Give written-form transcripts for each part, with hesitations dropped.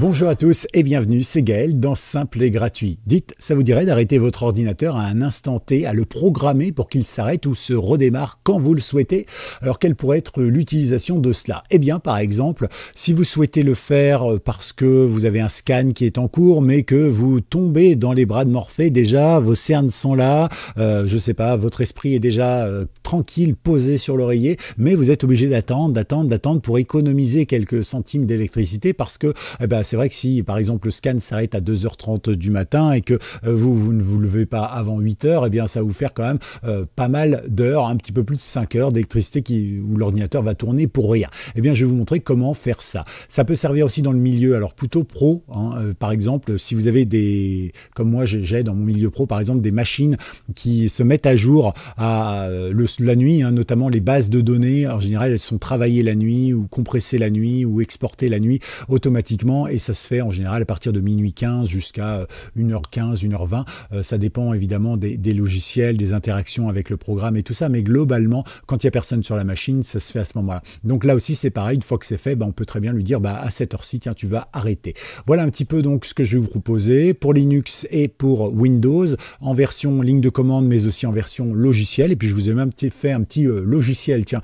Bonjour à tous et bienvenue, c'est Gaël dans Simple et Gratuit. Dites, ça vous dirait d'arrêter votre ordinateur à un instant T, à le programmer pour qu'il s'arrête ou se redémarre quand vous le souhaitez? Alors quelle pourrait être l'utilisation de cela? Eh bien par exemple, si vous souhaitez le faire parce que vous avez un scan qui est en cours mais que vous tombez dans les bras de Morphée déjà, vos cernes sont là, je sais pas, votre esprit est déjà tranquille, posé sur l'oreiller, mais vous êtes obligé d'attendre pour économiser quelques centimes d'électricité parce que, eh ben, c'est vrai que si par exemple le scan s'arrête à 2h30 du matin et que vous ne vous levez pas avant 8h, eh bien ça va vous faire quand même pas mal d'heures, un petit peu plus de 5 heures d'électricité où l'ordinateur va tourner pour rien. Eh bien je vais vous montrer comment faire ça. Ça peut servir aussi dans le milieu, alors plutôt pro, hein, par exemple si vous avez des, comme moi j'ai dans mon milieu pro par exemple des machines qui se mettent à jour à la nuit, hein, notamment les bases de données, en général elles sont travaillées la nuit ou compressées la nuit ou exportées la nuit automatiquement. Et ça se fait en général à partir de minuit 15 jusqu'à 1h15, 1h20. Ça dépend évidemment des logiciels, des interactions avec le programme et tout ça. Mais globalement, quand il n'y a personne sur la machine, ça se fait à ce moment-là. Donc là aussi, c'est pareil. Une fois que c'est fait, bah, on peut très bien lui dire bah, à cette heure-ci, tiens, tu vas arrêter. Voilà un petit peu donc ce que je vais vous proposer pour Linux et pour Windows en version ligne de commande, mais aussi en version logiciel. Et puis je vous ai même fait un petit logiciel. Tiens,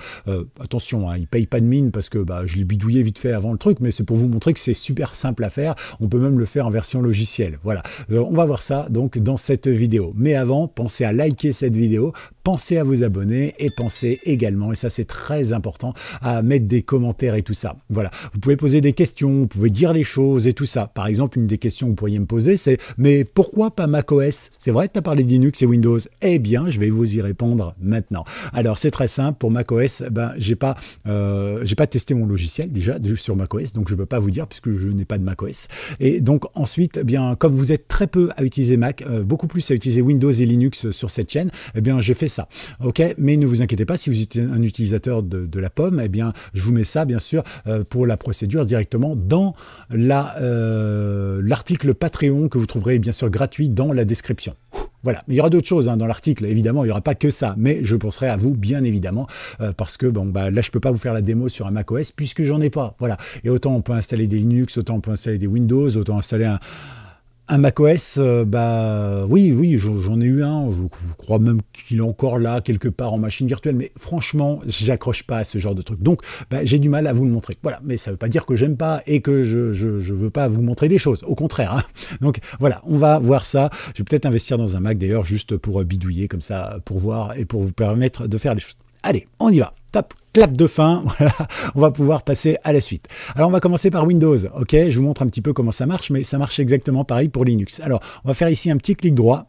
attention, hein, il ne paye pas de mine parce que bah, je l'ai bidouillé vite fait avant le truc, mais c'est pour vous montrer que c'est super simple à faire, on peut même le faire en version logicielle. Voilà, on va voir ça donc dans cette vidéo. Mais avant, pensez à liker cette vidéo, pensez à vous abonner et pensez également, et ça c'est très important, à mettre des commentaires et tout ça. Voilà, vous pouvez poser des questions, vous pouvez dire les choses et tout ça. Par exemple, une des questions que vous pourriez me poser, c'est « Mais pourquoi pas macOS? C'est vrai, tu as parlé de Linux et Windows ?» Eh bien, je vais vous y répondre maintenant. Alors, c'est très simple, pour macOS, ben, j'ai pas testé mon logiciel déjà sur macOS, donc je peux pas vous dire puisque je n'ai pas de macOS. Et donc ensuite, eh bien, comme vous êtes très peu à utiliser Mac, beaucoup plus à utiliser Windows et Linux sur cette chaîne, eh bien, j'ai fait ça. Ok, mais ne vous inquiétez pas, si vous êtes un utilisateur de la pomme, eh bien, je vous mets ça, bien sûr, pour la procédure directement dans l'article Patreon que vous trouverez, bien sûr, gratuit dans la description. Voilà, mais il y aura d'autres choses hein, dans l'article, évidemment, il n'y aura pas que ça, mais je penserai à vous, bien évidemment, parce que bon, bah, là, je ne peux pas vous faire la démo sur un macOS, puisque j'en ai pas, voilà. Et autant on peut installer des Linux, autant on peut installer des Windows, autant installer un macOS, bah oui, j'en ai eu un, je crois même qu'il est encore là, quelque part en machine virtuelle, mais franchement, j'accroche pas à ce genre de truc. Donc, bah, j'ai du mal à vous le montrer. Voilà, mais ça veut pas dire que j'aime pas et que je veux pas vous montrer des choses, au contraire. Hein. Donc, voilà, on va voir ça. Je vais peut-être investir dans un Mac, d'ailleurs, juste pour bidouiller, comme ça, pour voir et pour vous permettre de faire les choses. Allez, on y va. Top, clap de fin, voilà, on va pouvoir passer à la suite. Alors on va commencer par Windows, ok, je vous montre un petit peu comment ça marche, mais ça marche exactement pareil pour Linux. Alors on va faire ici un petit clic droit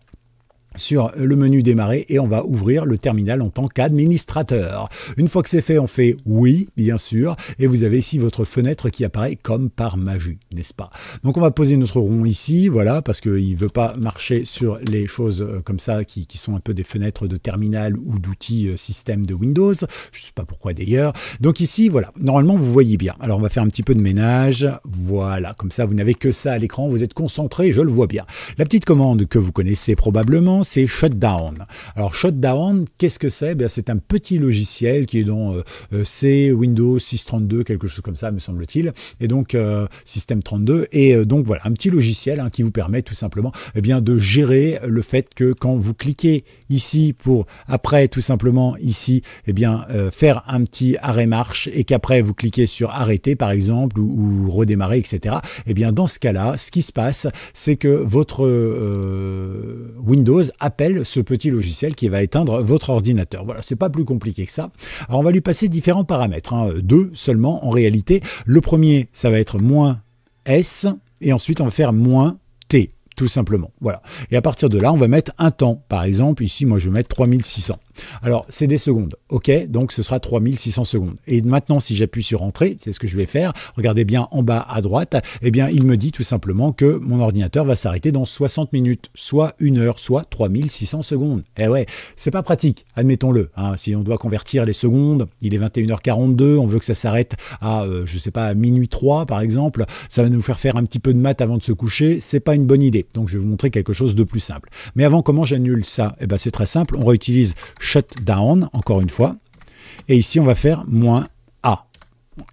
sur le menu démarrer et on va ouvrir le terminal en tant qu'administrateur. Une fois que c'est fait, on fait oui, bien sûr, et vous avez ici votre fenêtre qui apparaît comme par magie, n'est-ce pas? Donc on va poser notre rond ici, voilà, parce qu'il ne veut pas marcher sur les choses comme ça qui sont un peu des fenêtres de terminal ou d'outils système de Windows, je ne sais pas pourquoi d'ailleurs. Donc ici, voilà, normalement vous voyez bien. Alors on va faire un petit peu de ménage, voilà, comme ça vous n'avez que ça à l'écran, vous êtes concentré, je le vois bien. La petite commande que vous connaissez probablement, c'est Shutdown. Alors Shutdown, qu'est-ce que c'est? Ben, c'est un petit logiciel qui est dans C, Windows 632, quelque chose comme ça me semble-t-il, et donc système 32, et donc voilà, un petit logiciel hein, qui vous permet tout simplement eh bien, de gérer le fait que quand vous cliquez ici pour après tout simplement ici, eh bien, faire un petit arrêt marche et qu'après vous cliquez sur arrêter par exemple ou redémarrer, etc. Eh bien, dans ce cas-là, ce qui se passe, c'est que votre Windows appelle ce petit logiciel qui va éteindre votre ordinateur. Voilà, c'est pas plus compliqué que ça. Alors on va lui passer différents paramètres, hein, 2 seulement en réalité. Le premier, ça va être -S et ensuite on va faire -T. Tout simplement, voilà. Et à partir de là, on va mettre un temps. Par exemple, ici, moi, je vais mettre 3600. Alors, c'est des secondes, ok? Donc, ce sera 3600 secondes. Et maintenant, si j'appuie sur Entrée, c'est ce que je vais faire, regardez bien en bas à droite, eh bien, il me dit tout simplement que mon ordinateur va s'arrêter dans 60 minutes, soit 1 heure, soit 3600 secondes. Eh ouais, c'est pas pratique, admettons-le. Hein, si on doit convertir les secondes, il est 21h42, on veut que ça s'arrête à, je sais pas, à minuit 3, par exemple, ça va nous faire un petit peu de maths avant de se coucher, c'est pas une bonne idée. Donc je vais vous montrer quelque chose de plus simple. Mais avant, comment j'annule ça? Eh ben, c'est très simple, on réutilise Shutdown, encore une fois. Et ici, on va faire -A.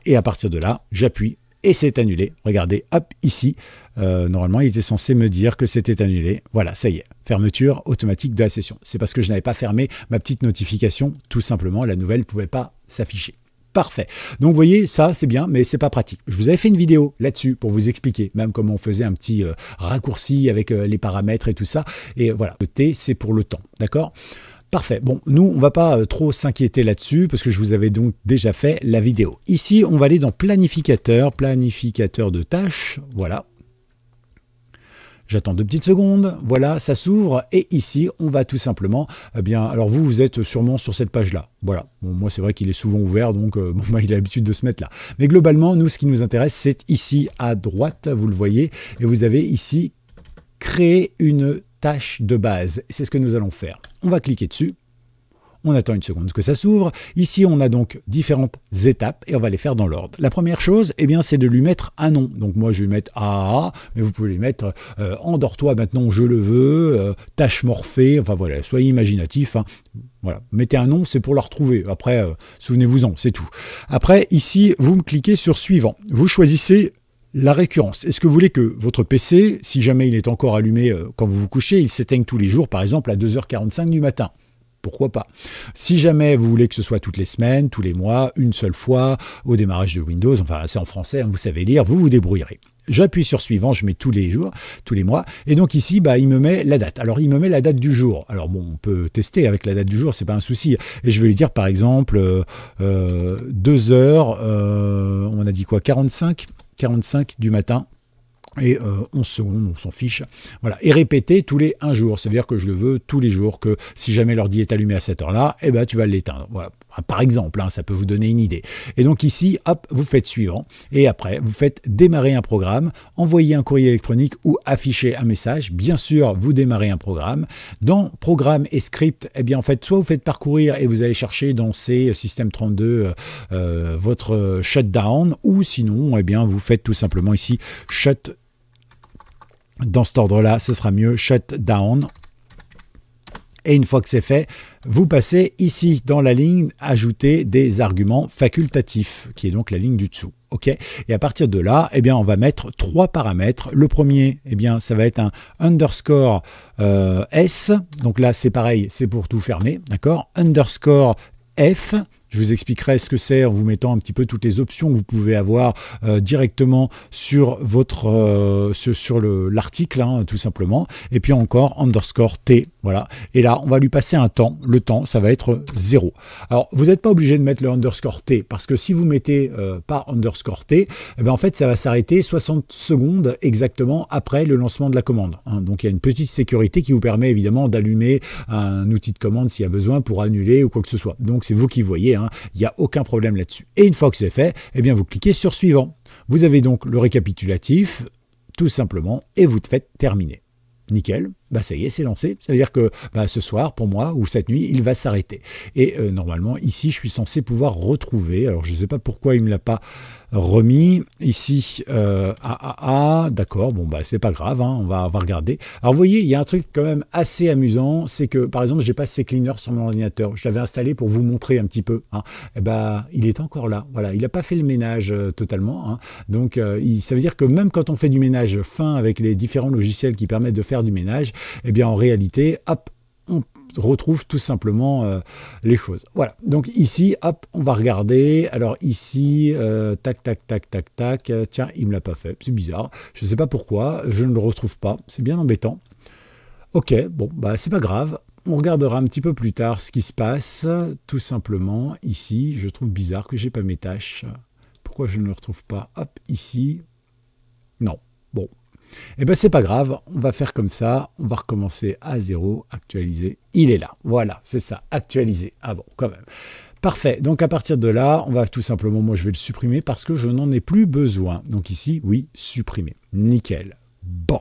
Et à partir de là, j'appuie et c'est annulé. Regardez, hop, ici, normalement, il était censé me dire que c'était annulé. Voilà, ça y est, fermeture automatique de la session. C'est parce que je n'avais pas fermé ma petite notification, tout simplement, la nouvelle ne pouvait pas s'afficher. Parfait. Donc, vous voyez, ça, c'est bien, mais c'est pas pratique. Je vous avais fait une vidéo là-dessus pour vous expliquer même comment on faisait un petit raccourci avec les paramètres et tout ça. Et voilà, le T, c'est pour le temps. D'accord ? Parfait. Bon, nous, on va pas trop s'inquiéter là-dessus parce que je vous avais donc déjà fait la vidéo. Ici, on va aller dans planificateur, planificateur de tâches. Voilà. J'attends 2 petites secondes. Voilà, ça s'ouvre. Et ici, on va tout simplement, eh bien, alors vous êtes sûrement sur cette page-là. Voilà. Bon, moi, c'est vrai qu'il est souvent ouvert, donc bon, bah, il a l'habitude de se mettre là. Mais globalement, nous, ce qui nous intéresse, c'est ici à droite, vous le voyez, et vous avez ici créer une tâche de base. C'est ce que nous allons faire. On va cliquer dessus. On attend 1 seconde que ça s'ouvre. Ici, on a donc différentes étapes et on va les faire dans l'ordre. La première chose, eh bien, c'est de lui mettre un nom. Donc moi, je vais mettre AAA, mais vous pouvez lui mettre endors-toi maintenant, je le veux, tâche Morphée. Enfin voilà, soyez imaginatif. Hein. Voilà, mettez un nom, c'est pour la retrouver. Après, souvenez-vous-en, c'est tout. Après, ici, vous me cliquez sur suivant. Vous choisissez la récurrence. Est-ce que vous voulez que votre PC, si jamais il est encore allumé quand vous vous couchez, il s'éteigne tous les jours, par exemple, à 2h45 du matin? Pourquoi pas? Si jamais vous voulez que ce soit toutes les semaines, tous les mois, une seule fois, au démarrage de Windows, enfin c'est en français, hein, vous savez lire, vous vous débrouillerez. J'appuie sur suivant, je mets tous les jours, tous les mois, et donc ici, bah, il me met la date. Alors, il me met la date du jour. Alors, bon, on peut tester avec la date du jour, c'est pas un souci. Et je vais lui dire, par exemple, 2h, on a dit quoi, 45 du matin. Et 11 secondes, on s'en fiche. Voilà. Et répéter tous les 1 jour. C'est-à-dire que je le veux tous les jours, que si jamais l'ordi est allumé à cette heure-là, eh ben, tu vas l'éteindre. Voilà. Par exemple, hein, ça peut vous donner une idée. Et donc ici, hop, vous faites suivant. Et après, vous faites démarrer un programme, envoyer un courrier électronique ou afficher un message. Bien sûr, vous démarrez un programme. Dans programme et script, eh bien en fait, soit vous faites parcourir et vous allez chercher dans ces système 32 votre shutdown, ou sinon, eh bien vous faites tout simplement ici shut. Dans cet ordre-là, ce sera mieux, shutdown. Et une fois que c'est fait, vous passez ici dans la ligne ajouter des arguments facultatifs, qui est donc la ligne du dessous. OK. Et à partir de là, eh bien, on va mettre 3 paramètres. Le premier, eh bien, ça va être un underscore S. Donc là, c'est pareil, c'est pour tout fermer. D'accord. Underscore F. Je vous expliquerai ce que c'est en vous mettant un petit peu toutes les options que vous pouvez avoir directement sur votre sur l'article, hein, tout simplement. Et puis encore, underscore T, voilà. Et là, on va lui passer un temps. Le temps, ça va être 0. Alors, vous n'êtes pas obligé de mettre le underscore T, parce que si vous mettez pas underscore T, eh bien, en fait, ça va s'arrêter 60 secondes exactement après le lancement de la commande. Hein. Donc, il y a une petite sécurité qui vous permet évidemment d'allumer un outil de commande s'il y a besoin pour annuler ou quoi que ce soit. Donc, c'est vous qui voyez. Il n'y a aucun problème là-dessus. Et une fois que c'est fait, eh bien vous cliquez sur suivant. Vous avez donc le récapitulatif, tout simplement, et vous faites terminer. Nickel, bah ça y est, c'est lancé. Ça veut dire que bah, ce soir, pour moi, ou cette nuit, il va s'arrêter. Et normalement, ici, je suis censé pouvoir retrouver. Alors, je ne sais pas pourquoi il ne me l'a pas remis. Ici, d'accord, bon, bah c'est pas grave, hein, on va regarder. Alors, vous voyez, il y a un truc quand même assez amusant, c'est que, par exemple, j'ai pas WiseCleaner sur mon ordinateur. Je l'avais installé pour vous montrer un petit peu. Hein. Et bah, il est encore là. Voilà, il n'a pas fait le ménage totalement. Hein. Donc, ça veut dire que même quand on fait du ménage fin avec les différents logiciels qui permettent de faire du ménage, et eh bien en réalité, hop, on retrouve tout simplement les choses. Voilà, donc ici, hop, on va regarder. Alors ici, tac, tac, tac, tac, tac. Tiens, il me l'a pas fait, c'est bizarre. Je ne sais pas pourquoi, je ne le retrouve pas. C'est bien embêtant. OK, bon, bah c'est pas grave. On regardera un petit peu plus tard ce qui se passe. Tout simplement, ici, je trouve bizarre que j'ai pas mes tâches. Pourquoi je ne le retrouve pas? Hop, ici. Non, bon. Et eh bien, c'est pas grave, on va faire comme ça, on va recommencer à 0, actualiser, il est là, voilà, c'est ça, actualiser, ah bon, quand même. Parfait, donc à partir de là, on va tout simplement, moi je vais le supprimer parce que je n'en ai plus besoin. Donc ici, oui, supprimer, nickel. Bon,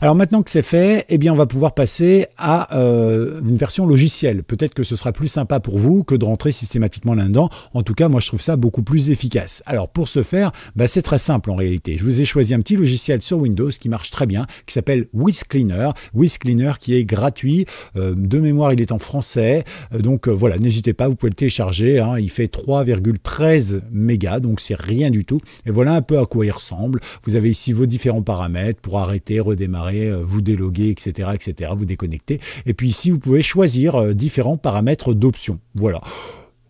alors maintenant que c'est fait, eh bien on va pouvoir passer à une version logicielle. Peut-être que ce sera plus sympa pour vous que de rentrer systématiquement là-dedans. En tout cas, moi je trouve ça beaucoup plus efficace. Alors pour ce faire, bah, c'est très simple en réalité. Je vous ai choisi un petit logiciel sur Windows qui marche très bien, qui s'appelle WiseCleaner. WiseCleaner qui est gratuit. De mémoire, il est en français. Donc voilà, n'hésitez pas, vous pouvez le télécharger. Hein. Il fait 3,13 mégas, donc c'est rien du tout. Et voilà un peu à quoi il ressemble. Vous avez ici vos différents paramètres pour arrêter, redémarrer, vous déloguer, etc., vous déconnecter. Et puis ici, vous pouvez choisir différents paramètres d'options. Voilà.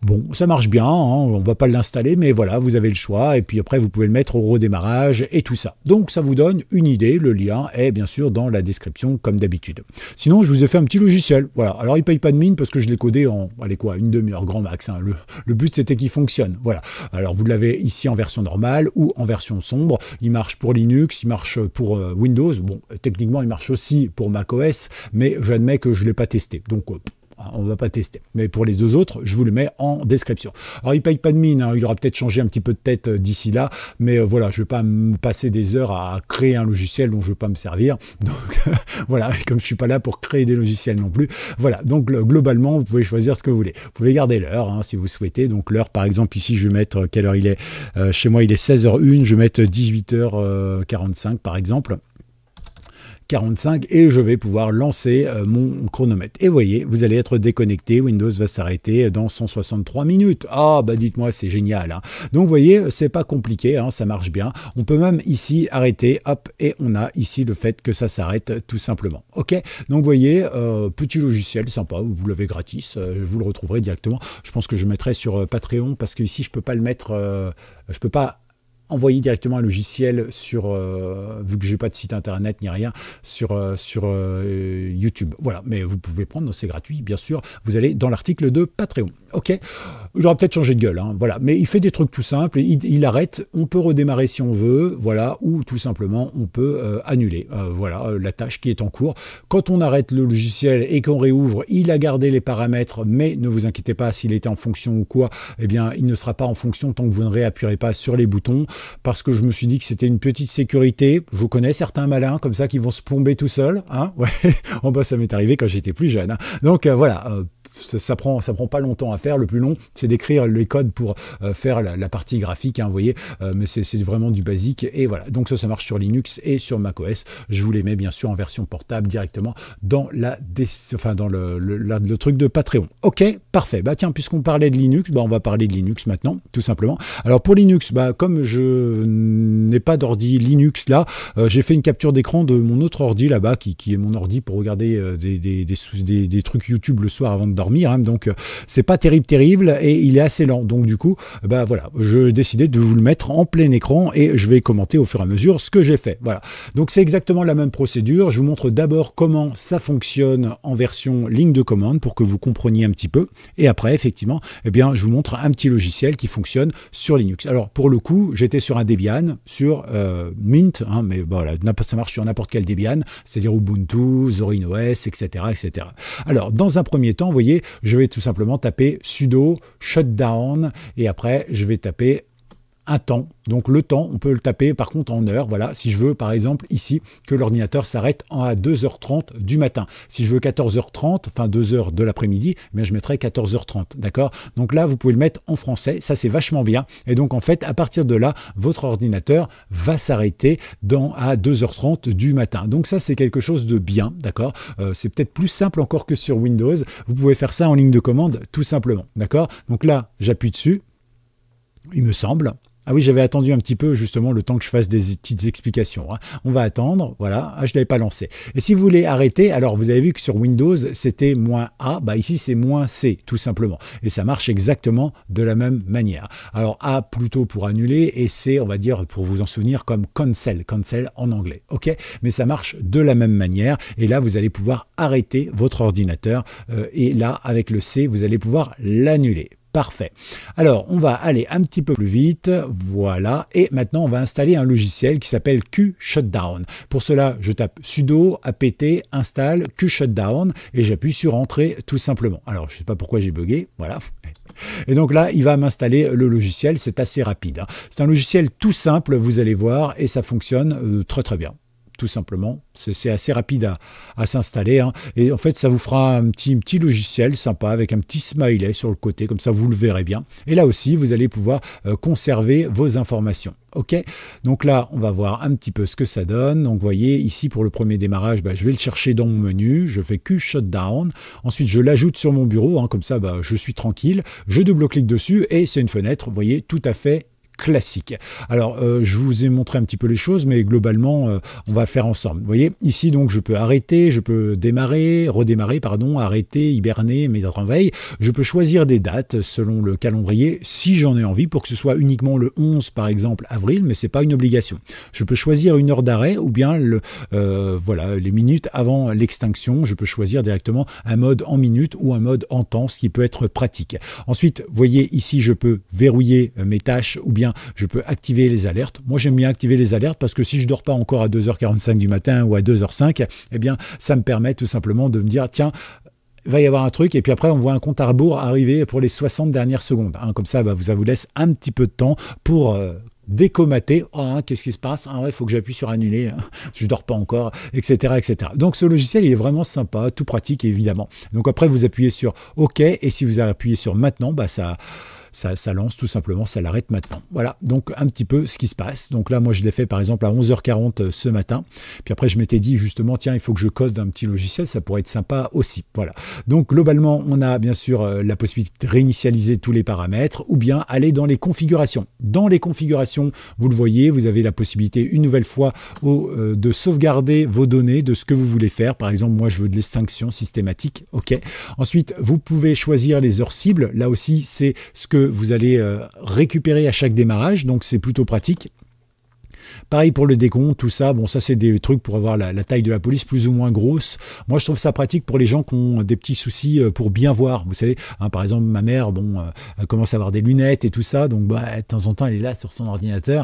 Bon, ça marche bien, hein, on va pas l'installer, mais voilà, vous avez le choix, et puis après vous pouvez le mettre au redémarrage et tout ça. Donc ça vous donne une idée, le lien est bien sûr dans la description comme d'habitude. Sinon, je vous ai fait un petit logiciel, voilà, alors il paye pas de mine parce que je l'ai codé en, allez quoi, une demi-heure grand max, hein. Le but c'était qu'il fonctionne, voilà. Alors vous l'avez ici en version normale ou en version sombre, il marche pour Linux, il marche pour Windows, bon, techniquement il marche aussi pour macOS, mais j'admets que je l'ai pas testé, donc... on ne va pas tester. Mais pour les deux autres, je vous le mets en description. Alors, il ne paye pas de mine. Hein. Il aura peut-être changé un petit peu de tête d'ici là. Mais voilà, je ne vais pas me passer des heures à créer un logiciel dont je ne veux pas me servir. Donc, voilà, comme je ne suis pas là pour créer des logiciels non plus. Voilà, donc globalement, vous pouvez choisir ce que vous voulez. Vous pouvez garder l'heure, hein, si vous souhaitez. Donc, l'heure, par exemple, ici, je vais mettre quelle heure il est. Chez moi, il est 16h01. Je vais mettre 18h45, par exemple. 45 et je vais pouvoir lancer mon chronomètre. Et voyez, vous allez être déconnecté, Windows va s'arrêter dans 163 minutes. Ah bah dites-moi, c'est génial. Hein. Donc voyez, c'est pas compliqué, hein, ça marche bien. On peut même ici arrêter, hop, et on a ici le fait que ça s'arrête tout simplement. Ok, donc voyez, petit logiciel sympa, vous l'avez gratis, vous le retrouverez directement. Je pense que je mettrai sur Patreon parce que ici je peux pas le mettre, je peux pas envoyer directement un logiciel sur, vu que j'ai pas de site internet ni rien, sur, YouTube. Voilà, mais vous pouvez prendre, c'est gratuit, bien sûr. Vous allez dans l'article de Patreon. Ok, il aura peut-être changé de gueule, hein, voilà. Mais il fait des trucs tout simples, il arrête, on peut redémarrer si on veut, voilà, ou tout simplement on peut annuler, voilà, la tâche qui est en cours. Quand on arrête le logiciel et qu'on réouvre, il a gardé les paramètres, mais ne vous inquiétez pas s'il était en fonction ou quoi, eh bien il ne sera pas en fonction tant que vous ne réappuierez pas sur les boutons. Parce que je me suis dit que c'était une petite sécurité. Je connais certains malins comme ça qui vont se plomber tout seuls. Hein, ouais. Oh bah, ça m'est arrivé quand j'étais plus jeune. Hein. Donc voilà, ça prend pas longtemps à faire. Le plus long, c'est d'écrire les codes pour faire la partie graphique. Hein, vous voyez, mais c'est vraiment du basique. Et voilà, donc ça marche sur Linux et sur macOS. Je vous les mets bien sûr en version portable directement dans le truc de Patreon. Ok, parfait. Bah tiens, puisqu'on parlait de Linux, bah on va parler de Linux maintenant, tout simplement. Alors pour Linux, bah comme je n'ai pas d'ordi Linux là, j'ai fait une capture d'écran de mon autre ordi là-bas qui est mon ordi pour regarder des trucs YouTube le soir avant de dormir, hein. Donc c'est pas terrible et il est assez lent, donc du coup bah voilà, je décidais de vous le mettre en plein écran et je vais commenter au fur et à mesure ce que j'ai fait. Voilà, donc c'est exactement la même procédure. Je vous montre d'abord comment ça fonctionne en version ligne de commande pour que vous compreniez un petit peu, et après effectivement eh bien je vous montre un petit logiciel qui fonctionne sur Linux. Alors pour le coup j'étais sur un Debian, sur Mint, hein, mais voilà, ça marche sur n'importe quel Debian, c'est-à-dire Ubuntu, ZorinOS, etc. Alors, dans un premier temps, vous voyez, je vais tout simplement taper sudo shutdown, et après, je vais taper un temps. Donc le temps, on peut le taper par contre en heure. Voilà, si je veux par exemple ici que l'ordinateur s'arrête à 2h30 du matin. Si je veux 14h30, enfin 2h de l'après-midi, mais je mettrai 14h30, d'accord? Donc là, vous pouvez le mettre en français, ça c'est vachement bien. Et donc en fait, à partir de là, votre ordinateur va s'arrêter à 2h30 du matin. Donc ça, c'est quelque chose de bien, d'accord? C'est peut-être plus simple encore que sur Windows. Vous pouvez faire ça en ligne de commande, tout simplement, d'accord? Donc là, j'appuie dessus, il me semble... Ah oui, j'avais attendu un petit peu, justement, le temps que je fasse des petites explications. Hein. On va attendre, voilà. Ah, je ne l'avais pas lancé. Et si vous voulez arrêter, alors vous avez vu que sur Windows, c'était -A, bah ici, c'est -C, tout simplement. Et ça marche exactement de la même manière. Alors, A plutôt pour annuler et C, on va dire, pour vous en souvenir, comme cancel, cancel en anglais, ok? Mais ça marche de la même manière. Et là, vous allez pouvoir arrêter votre ordinateur. Et là, avec le C, vous allez pouvoir l'annuler. Parfait. Alors, on va aller un petit peu plus vite. Voilà. Et maintenant, on va installer un logiciel qui s'appelle Q-Shutdown. Pour cela, je tape sudo apt install Q-Shutdown et j'appuie sur Entrée tout simplement. Alors, je ne sais pas pourquoi j'ai bugué. Voilà. Et donc là, il va m'installer le logiciel. C'est assez rapide. C'est un logiciel tout simple, vous allez voir, et ça fonctionne très très bien. tout simplement. C'est assez rapide à s'installer, hein. Et en fait, ça vous fera un petit logiciel sympa avec un petit smiley sur le côté, comme ça vous le verrez bien. Et là aussi, vous allez pouvoir conserver vos informations. OK, donc là, on va voir un petit peu ce que ça donne. Donc, vous voyez, ici, pour le premier démarrage, je vais le chercher dans mon menu. Je fais Q Shutdown. Ensuite, je l'ajoute sur mon bureau. Hein, comme ça, je suis tranquille. Je double-clique dessus et c'est une fenêtre, vous voyez, tout à fait classique. Alors, je vous ai montré un petit peu les choses, mais globalement, on va faire ensemble. Vous voyez, ici, donc, je peux arrêter, je peux démarrer, redémarrer, pardon, arrêter, hiberner, mettre en veille. Je peux choisir des dates selon le calendrier, si j'en ai envie, pour que ce soit uniquement le 11, par exemple, avril, mais c'est pas une obligation. Je peux choisir une heure d'arrêt ou bien les minutes avant l'extinction. Je peux choisir directement un mode en minutes ou un mode en temps, ce qui peut être pratique. Ensuite, vous voyez, ici, je peux verrouiller mes tâches ou bien je peux activer les alertes. Moi, j'aime bien activer les alertes parce que si je dors pas encore à 2h45 du matin ou à 2h05, eh bien, ça me permet tout simplement de me dire, tiens, il va y avoir un truc, et puis après, on voit un compte à rebours arriver pour les 60 dernières secondes. Hein, comme ça, ça vous laisse un petit peu de temps pour décomater. Oh, hein, qu'est-ce qui se passe? Ah ouais, faut que j'appuie sur annuler, hein, je dors pas encore, etc., etc. Donc ce logiciel, il est vraiment sympa, tout pratique, évidemment. Donc après, vous appuyez sur OK, et si vous appuyez sur maintenant, ça lance tout simplement, ça l'arrête maintenant. Voilà, donc un petit peu ce qui se passe. Donc là, moi, je l'ai fait par exemple à 11h40 ce matin. Puis après, je m'étais dit justement, tiens, il faut que je code un petit logiciel, ça pourrait être sympa aussi. Voilà. Donc globalement, on a bien sûr la possibilité de réinitialiser tous les paramètres ou bien aller dans les configurations. Dans les configurations, vous le voyez, vous avez la possibilité une nouvelle fois de sauvegarder vos données, de ce que vous voulez faire. Par exemple, moi, je veux de l'extinction systématique. OK. Ensuite, vous pouvez choisir les heures cibles. Là aussi, c'est ce que vous allez récupérer à chaque démarrage, donc c'est plutôt pratique. Pareil pour le décompte, tout ça, bon, ça c'est des trucs pour avoir la taille de la police plus ou moins grosse. Moi, je trouve ça pratique pour les gens qui ont des petits soucis pour bien voir. Vous savez, hein, par exemple, ma mère, bon, elle commence à avoir des lunettes et tout ça, donc de temps en temps, elle est là sur son ordinateur.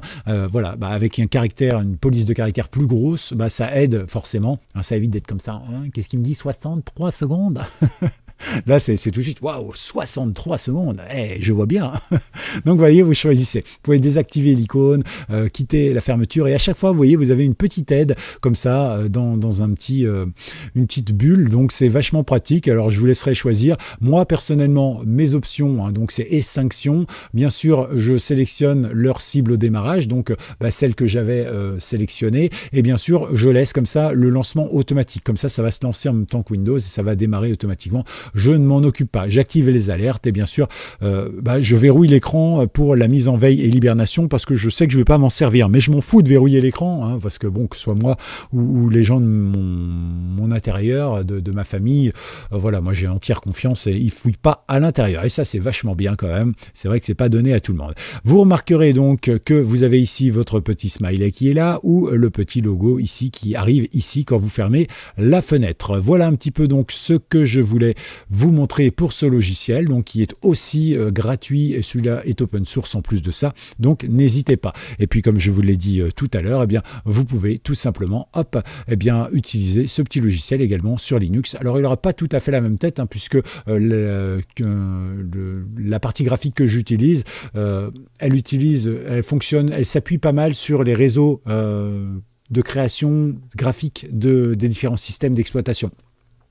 Voilà, avec une police de caractère plus grosse, ça aide forcément. Hein, ça évite d'être comme ça. Hein, qu'est-ce qu'il me dit? 63 secondes Là, c'est tout de suite, waouh, 63 secondes, hey, je vois bien. Donc, vous voyez, vous choisissez. Vous pouvez désactiver l'icône, quitter la fermeture, et à chaque fois, vous voyez, vous avez une petite aide comme ça dans une petite bulle. Donc, c'est vachement pratique. Alors, je vous laisserai choisir. Moi, personnellement, mes options, hein, donc c'est extinction. Bien sûr, je sélectionne leur cible au démarrage, donc celle que j'avais sélectionnée. Et bien sûr, je laisse comme ça le lancement automatique. Comme ça va se lancer en même temps que Windows et ça va démarrer automatiquement. Je ne m'en occupe pas, j'active les alertes et bien sûr je verrouille l'écran pour la mise en veille et l'hibernation parce que je sais que je ne vais pas m'en servir, mais je m'en fous de verrouiller l'écran, hein, parce que bon, que ce soit moi ou les gens de mon intérieur, de ma famille, voilà, moi j'ai entière confiance et ils ne fouillent pas à l'intérieur et ça c'est vachement bien quand même, c'est vrai que c'est pas donné à tout le monde. Vous remarquerez donc que vous avez ici votre petit smiley qui est là ou le petit logo ici qui arrive ici quand vous fermez la fenêtre. Voilà un petit peu donc ce que je voulais vous montrer pour ce logiciel, donc qui est aussi gratuit et celui-là est open source en plus de ça, donc n'hésitez pas. Et puis comme je vous l'ai dit tout à l'heure, eh bien vous pouvez tout simplement utiliser ce petit logiciel également sur Linux. Alors il n'aura pas tout à fait la même tête, hein, puisque la partie graphique que j'utilise, elle fonctionne, elle s'appuie pas mal sur les réseaux de création graphique des différents systèmes d'exploitation.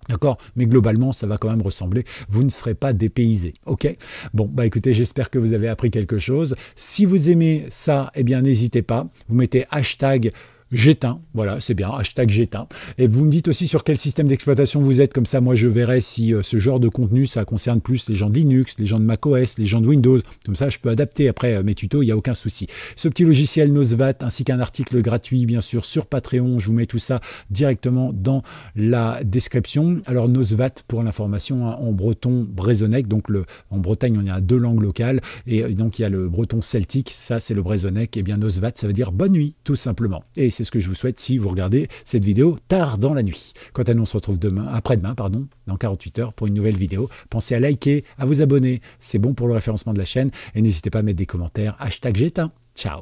D'accord, mais globalement, ça va quand même ressembler. Vous ne serez pas dépaysé, ok? Bon, écoutez, j'espère que vous avez appris quelque chose. Si vous aimez ça, eh bien, n'hésitez pas. Vous mettez hashtag j'éteins, voilà, c'est bien, hashtag j'éteins. Et vous me dites aussi sur quel système d'exploitation vous êtes, comme ça, moi, je verrai si ce genre de contenu, ça concerne plus les gens de Linux, les gens de macOS, les gens de Windows. Comme ça, je peux adapter après mes tutos, il n'y a aucun souci. Ce petit logiciel Nozvat, ainsi qu'un article gratuit, bien sûr, sur Patreon. Je vous mets tout ça directement dans la description. Alors, Nozvat, pour l'information, hein, en breton brésonnec, donc en Bretagne, on a deux langues locales, et donc il y a le breton celtique, ça, c'est le brésonnec, et bien Nozvat, ça veut dire bonne nuit, tout simplement. Et c'est ce que je vous souhaite si vous regardez cette vidéo tard dans la nuit. Quant à nous, on se retrouve après-demain, dans 48 heures pour une nouvelle vidéo. Pensez à liker, à vous abonner, c'est bon pour le référencement de la chaîne et n'hésitez pas à mettre des commentaires. #j'éteins. Ciao.